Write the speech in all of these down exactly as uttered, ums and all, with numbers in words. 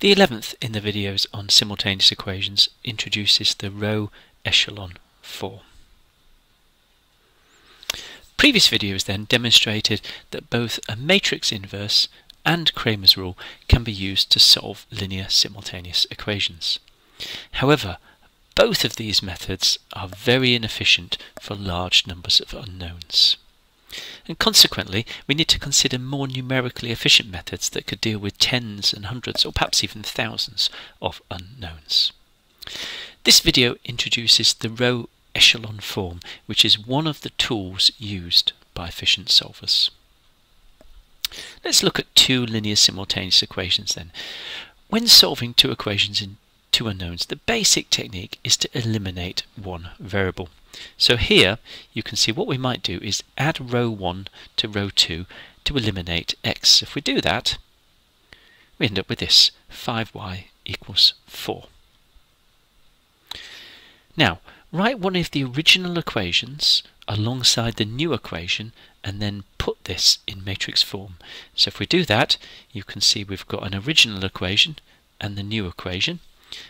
The eleventh in the videos on simultaneous equations introduces the row echelon form. Previous videos then demonstrated that both a matrix inverse and Cramer's rule can be used to solve linear simultaneous equations. However, both of these methods are very inefficient for large numbers of unknowns. And consequently, we need to consider more numerically efficient methods that could deal with tens and hundreds, or perhaps even thousands, of unknowns. This video introduces the row echelon form, which is one of the tools used by efficient solvers. Let's look at two linear simultaneous equations then. When solving two equations in two unknowns, the basic technique is to eliminate one variable. So here you can see what we might do is add row one to row two to eliminate x. If we do that, we end up with this, five y equals four. Now, write one of the original equations alongside the new equation and then put this in matrix form. So if we do that, you can see we've got an original equation and the new equation.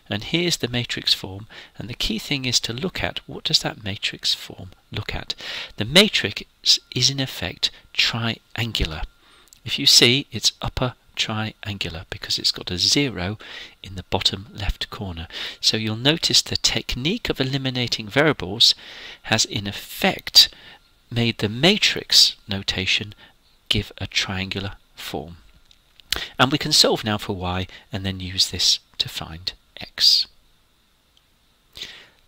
And here's the matrix form, and the key thing is to look at what does that matrix form look at. The matrix is in effect triangular. If you see, it's upper triangular because it's got a zero in the bottom left corner. So you'll notice the technique of eliminating variables has in effect made the matrix notation give a triangular form. And we can solve now for y and then use this to find x.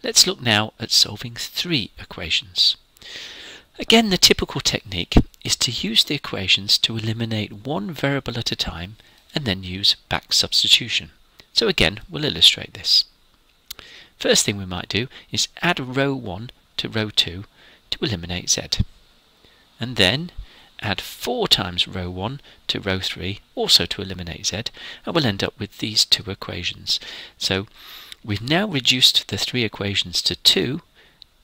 Let's look now at solving three equations. Again, the typical technique is to use the equations to eliminate one variable at a time and then use back substitution. So again, we'll illustrate this. First thing we might do is add row one to row two to eliminate z. And then add four times row one to row three, also to eliminate z, and we'll end up with these two equations. So we've now reduced the three equations to two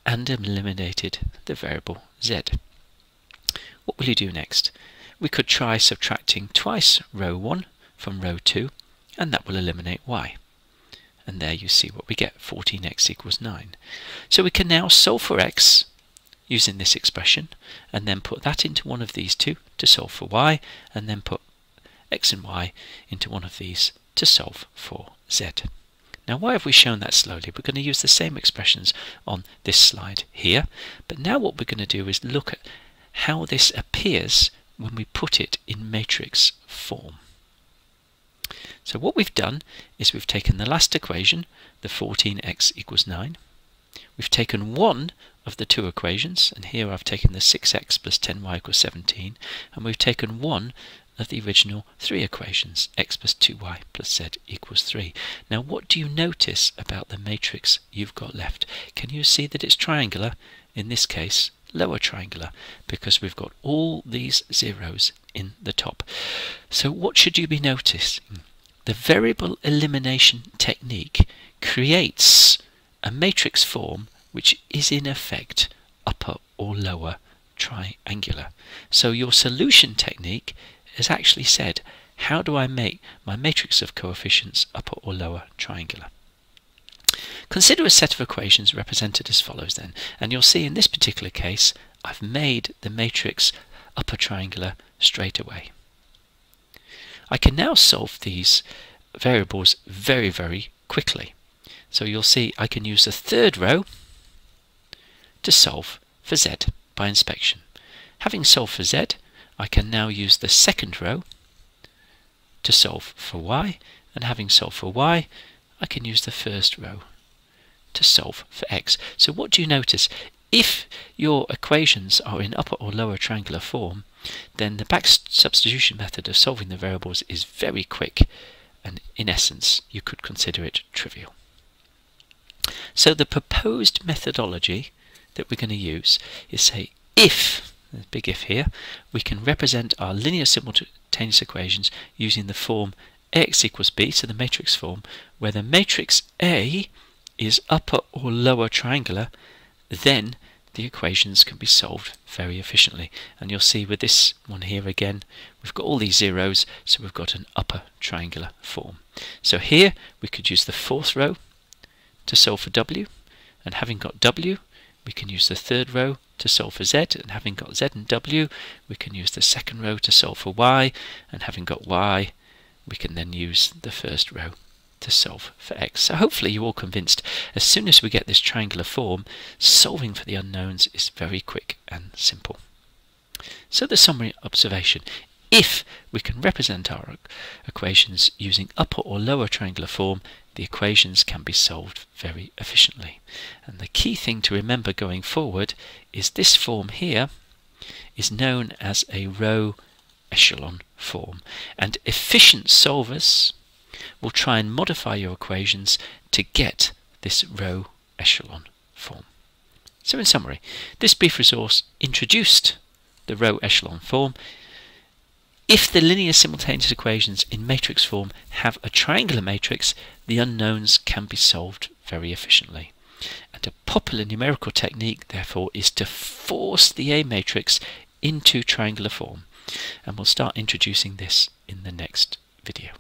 and eliminated the variable z. What will you do next? We could try subtracting twice row one from row two, and that will eliminate y. And there you see what we get, fourteen x equals nine. So we can now solve for x using this expression, and then put that into one of these two to solve for y, and then put x and y into one of these to solve for z. Now, why have we shown that slowly? We're going to use the same expressions on this slide here, but now what we're going to do is look at how this appears when we put it in matrix form. So what we've done is we've taken the last equation, the fourteen x equals nine, we've taken one of the two equations, and here I've taken the six x plus ten y equals seventeen, and we've taken one of the original three equations, x plus two y plus z equals three. Now, what do you notice about the matrix you've got left? Can you see that it's triangular, in this case lower triangular, because we've got all these zeros in the top. So what should you be noticing? The variable elimination technique creates a matrix form which is in effect upper or lower triangular. So your solution technique has actually said, how do I make my matrix of coefficients upper or lower triangular? Consider a set of equations represented as follows then, and you'll see in this particular case I've made the matrix upper triangular straight away. I can now solve these variables very, very quickly. So you'll see I can use the third row to solve for z by inspection. Having solved for z, I can now use the second row to solve for y, and having solved for y, I can use the first row to solve for x. So what do you notice? If your equations are in upper or lower triangular form, then the back substitution method of solving the variables is very quick, and in essence you could consider it trivial. So the proposed methodology that we're going to use is, say, if, there's a big if here, we can represent our linear simultaneous equations using the form x equals b, so the matrix form, where the matrix A is upper or lower triangular, then the equations can be solved very efficiently. And you'll see with this one here again, we've got all these zeros, so we've got an upper triangular form. So here we could use the fourth row to solve for W, and having got W, we can use the third row to solve for Z, and having got Z and W, we can use the second row to solve for Y, and having got Y, we can then use the first row to solve for X. So hopefully you're all convinced, as soon as we get this triangular form, solving for the unknowns is very quick and simple. So the summary observation: if we can represent our equations using upper or lower triangular form, the equations can be solved very efficiently. And the key thing to remember going forward is this form here is known as a row echelon form. And efficient solvers will try and modify your equations to get this row echelon form. So in summary, this brief resource introduced the row echelon form. If the linear simultaneous equations in matrix form have a triangular matrix, the unknowns can be solved very efficiently. And a popular numerical technique, therefore, is to force the A matrix into triangular form. And we'll start introducing this in the next video.